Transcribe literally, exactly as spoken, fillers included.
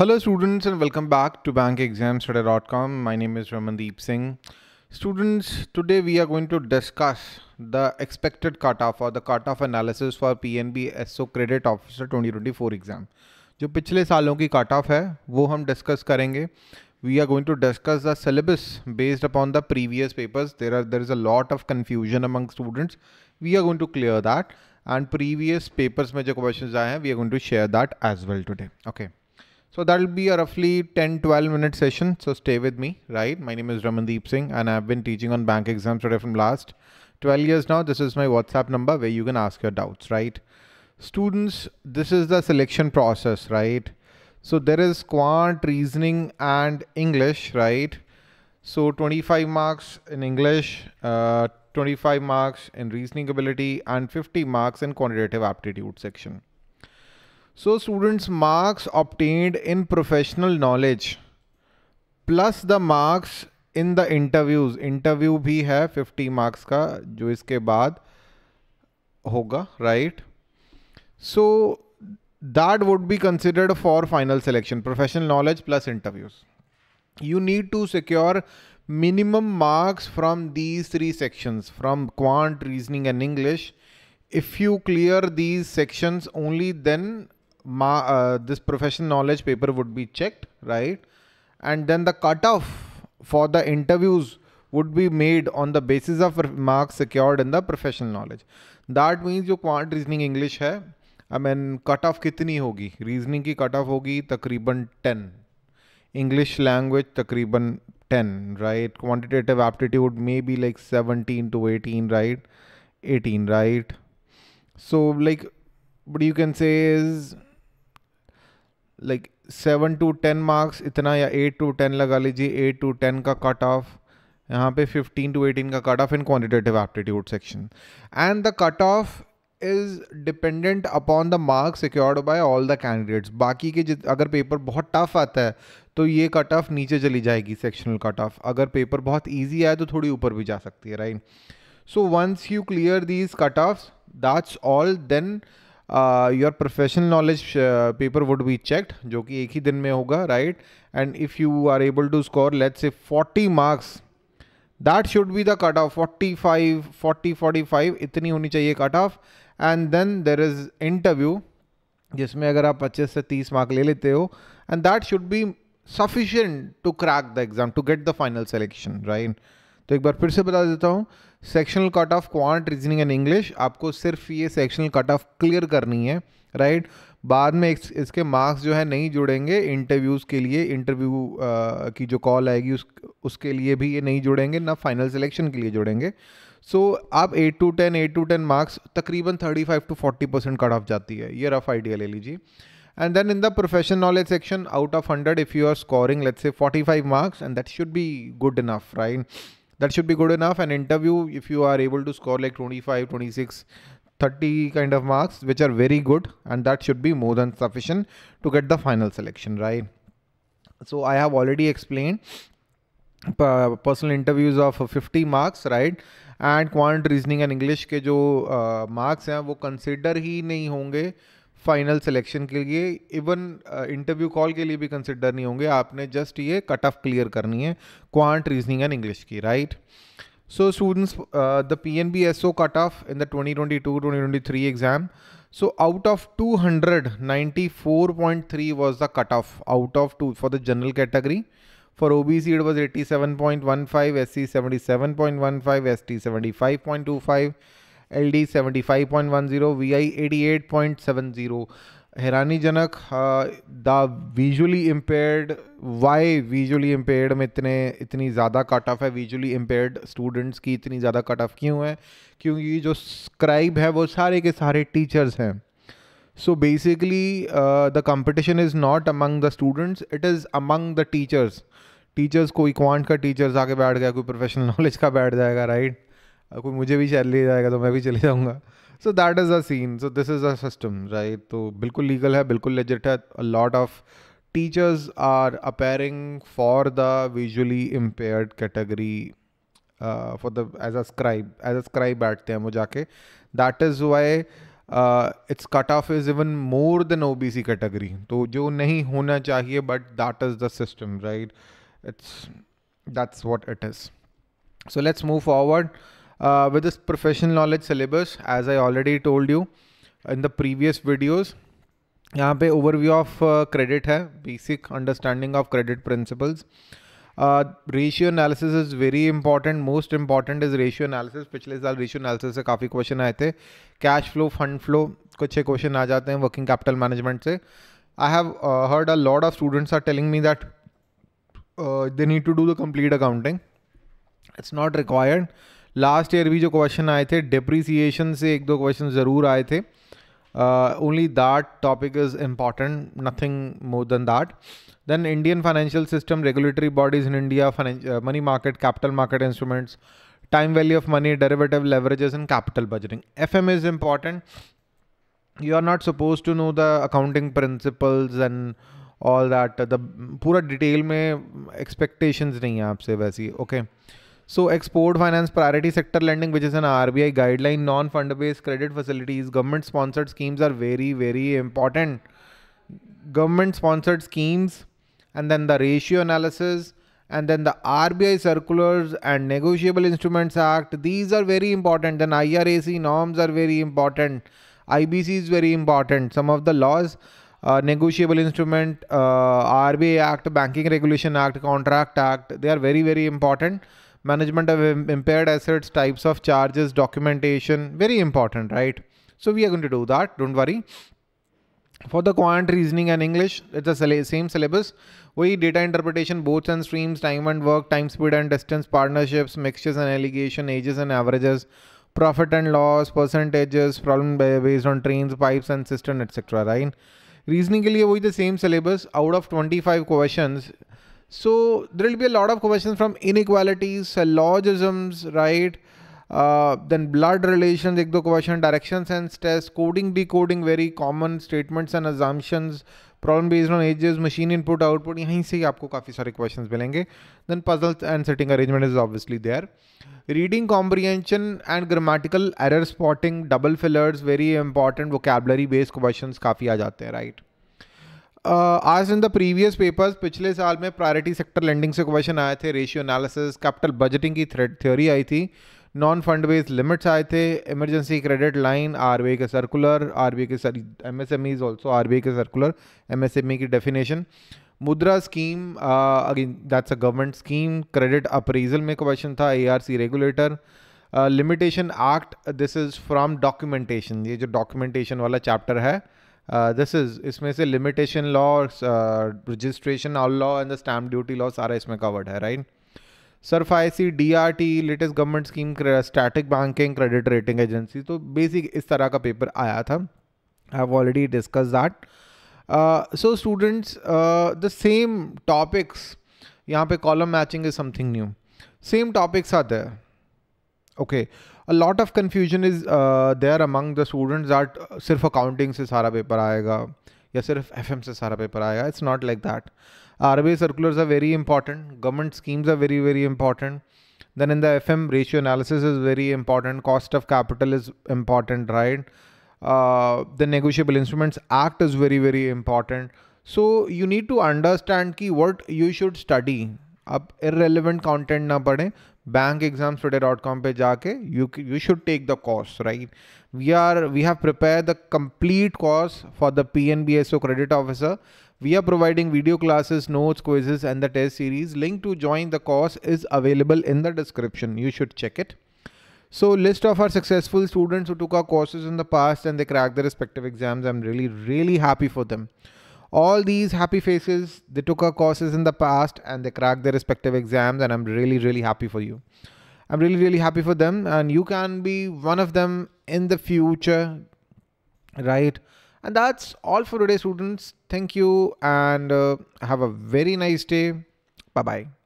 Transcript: Hello students and welcome back to bank exams today dot com. My name is Ramandeep Singh. Students, today we are going to discuss the expected cutoff or the cutoff analysis for P N B S O Credit Officer twenty twenty-four exam. जो पिछले सालों की cutoff है वो हम discuss करेंगे. We are going to discuss the syllabus based upon the previous papers. There are there is a lot of confusion among students. We are going to clear that, and previous papers में जो questions आए हैं we are going to share that as well today. Okay. So that will be a roughly ten to twelve minute session. So stay with me, right? My name is Ramandeep Singh and I've been teaching on Bank Exams Today from last twelve years now. This is my WhatsApp number where you can ask your doubts, right? Students, this is the selection process, right? So there is quant, reasoning and English, right? So twenty-five marks in English, uh, twenty-five marks in reasoning ability and fifty marks in quantitative aptitude section. So students, marks obtained in professional knowledge plus the marks in the interviews. Interview भी है fifty marks का जो इसके बाद होगा, right? So that would be considered for final selection, professional knowledge plus interviews. You need to secure minimum marks from these three sections, from quant, reasoning and English. If you clear these sections only, then Ma, uh, this professional knowledge paper would be checked, right? And then the cutoff for the interviews would be made on the basis of marks secured in the professional knowledge. That means जो quant, reasoning, English है, I mean cutoff कितनी होगी? Reasoning की cutoff होगी तकरीबन ten, English language तकरीबन ten, right? Quantitative aptitude maybe like seventeen to eighteen, right? eighteen, right? So like, but you can say is like seven to ten marks इतना या eight to ten लगा लीजिए. eight to ten का cut off यहाँ पे, fifteen to eighteen का cut off in quantitative aptitude section. And the cut off is dependent upon the marks secured by all the candidates. बाकी के अगर paper बहुत टफ आता है तो ये कट ऑफ नीचे चली जाएगी, सेक्शनल कट ऑफ. अगर पेपर बहुत ईजी आए तो थोड़ी ऊपर भी जा सकती है, right? So once you clear these cut offs, that's all, then Uh, your professional knowledge uh, paper would be checked, जो कि एक ही दिन में होगा, right? And if you are able to score, let's say forty marks, that should be the cutoff. forty-five, forty, forty-five इतनी होनी चाहिए cutoff. And then there is interview, जिसमें अगर आप twenty-five से thirty mark ले लेते हो, and that should be sufficient to crack the exam, to get the final selection, right? तो एक बार फिर से बता देता हूँ, sectional cut off quant, reasoning and English, आपको सिर्फ ये सेक्शनल कट ऑफ क्लियर करनी है, राइट? बाद में इस, इसके मार्क्स जो है नहीं जुड़ेंगे. इंटरव्यूज़ के लिए, इंटरव्यू की जो कॉल आएगी उस उसके लिए भी ये नहीं जुड़ेंगे, ना फाइनल सिलेक्शन के लिए जुड़ेंगे. सो आप eight to ten मार्क्स तकरीबन thirty-five to forty percent cut off जाती है, ये रफ आइडिया ले लीजिए. And then in the professional knowledge section, out of one hundred, if you are scoring let's say forty-five marks, and that should be good enough, right? That should be good enough. An interview, if you are able to score like twenty-five, twenty-six, thirty kind of marks, which are very good, and that should be more than sufficient to get the final selection, right? So I have already explained uh, personal interviews of fifty marks, right? And quant, reasoning and English के जो uh, marks हैं वो consider ही नहीं होंगे final selection के लिए. Even interview call के लिए भी कंसिडर नहीं होंगे. आपने जस्ट ये कट ऑफ क्लियर करनी है क्वांट, रीजनिंग एंड इंग्लिश की, right? So students, the PNB SO cut off in the twenty twenty-two twenty twenty-three exam. So out of two hundred ninety-four point three was the cut off, out of two for the general category. For O B C it was eighty-seven point one five, S C seventy-seven point one five, S T seventy-five point two five, L D seventy-five point one zero, V I eighty-eight point seven zero. हैरानीजनक, the visually impaired, why visually impaired में इतने इतनी ज़्यादा cut off है? Visually impaired students की इतनी ज़्यादा cut off क्यों है? क्योंकि जो स्क्राइब है वो सारे के सारे टीचर्स हैं. So basically the competition is not among the students, it is among the teachers. Teachers, कोई क्वांट का टीचर्स आके बैठ गया, कोई प्रोफेशनल नॉलेज का बैठ जाएगा, राइट? right? कोई मुझे भी चले जाएगा तो मैं भी चले जाऊँगा. So that is a scene. So this is a system, right? तो बिल्कुल लीगल है, बिल्कुल लेजिट है. A lot of teachers are appearing for the visually impaired category, for the as a scribe, as a scribe बैठते हैं वो जाके. That is why uh, its cutoff is even more than O B C category. So, jo nahi hona chahiye, but that is the system, right? It's that's what it is. So let's move forward uh, with this professional knowledge syllabus. As I already told you in the previous videos, यहाँ पे overview of uh, credit है, basic understanding of credit principles. Uh, ratio analysis is very important. Most important is ratio analysis. पिछले साल ratio analysis से काफ़ी question आए थे. Cash flow, fund flow, कुछ question आ जाते हैं working capital management से. I have uh, heard a lot of students are telling me that uh, they need to do the complete accounting. It's not required. Last year भी जो question आए थे depreciation से एक दो question ज़रूर आए थे. Uh, only that topic is important, nothing more than that. Then Indian financial system, regulatory bodies in India, uh, money market, capital market instruments, time value of money, derivative leverages and capital budgeting. F M is important. You are not supposed to know the accounting principles and all that. The pura detail mein expectations nahi hai aapse वैसी. Okay. So export finance, priority sector lending, which is an R B I guideline, non-fund based credit facilities, government sponsored schemes are very, very important. Government sponsored schemes, and then the ratio analysis, and then the R B I circulars and negotiable instruments act. These are very important. Then I R A C norms are very important. I B C is very important. Some of the laws, uh, negotiable instrument, uh, R B I act, banking regulation act, contract act, they are very, very important. Management of impaired assets, types of charges, documentation, very important, right? So we are going to do that, don't worry. For the quant, reasoning and English, it's the same syllabus. We data interpretation, boards and streams, time and work, time, speed and distance, partnerships, mixtures and allegation, ages and averages, profit and loss, percentages, problem based on trains, pipes and cistern, et cetera. Right? Reasoning ke liye wohi the same syllabus. Out of twenty-five questions, so there will be a lot of questions from inequalities, syllogisms, right? Uh, then blood relations, ek do question, direction sense test, coding, decoding, very common statements and assumptions, problem based on ages, machine input, output. Yahin se hi aapko kafi sare questions milenge. Then puzzles and setting arrangement is obviously there. Reading comprehension and grammatical error spotting, double fillers, very important. Vocabulary based questions kafi aa jate hai, right? Uh, as in the previous papers, पिछले साल में priority sector lending से question आए थे, ratio analysis, capital budgeting की theory आई थी, non-fund based limits आए थे, emergency credit line, R B I के circular, R B I के sorry, M S M E is also R B I के circular, M S M E की definition, मुद्रा scheme, uh, again that's a government scheme, credit appraisal में question था, A R C regulator, uh, limitation act, this is from documentation, ये जो documentation वाला chapter है. Uh, this is इसमें से limitation law, uh, registration law and the stamp duty law सारा इसमें covered है, right? S F I C, D R T, latest government scheme, static banking, credit rating agency. तो basic इस तरह का paper आया था. I have already discussed that. Uh, so students, uh, the same topics, यहाँ पे column matching is something new. Same topics are there. Okay. A lot of confusion is uh, there among the students that सिर्फ accounting से सारा paper आएगा या सिर्फ F M से सारा paper आएगा. It's not like that. R B I circulars are very important. Government schemes are very, very important. Then in the F M, ratio analysis is very important. Cost of capital is important, right? Uh, the Negotiable Instruments Act is very, very important. So you need to understand ki what you should study. अब irrelevant content ना पढ़ें. bank exams today dot com पे जाके you you should take the course, right? We are we have prepared the complete course for the P N B S O Credit Officer. We are providing video classes, notes, quizzes, and the test series. Link to join the course is available in the description. You should check it. So list of our successful students who took our courses in the past and they cracked their respective exams. I'm really really happy for them. All these happy faces, they took our courses in the past and they cracked their respective exams, and I'm really, really happy for you. I'm really, really happy for them, and you can be one of them in the future, right? And that's all for today, students. Thank you and uh, have a very nice day. Bye-bye.